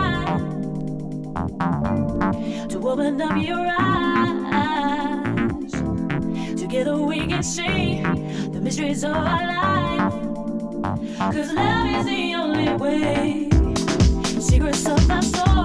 try to open up your eyes. Together we can see the mysteries of our life, 'cause love is the only way. Secrets of our soul.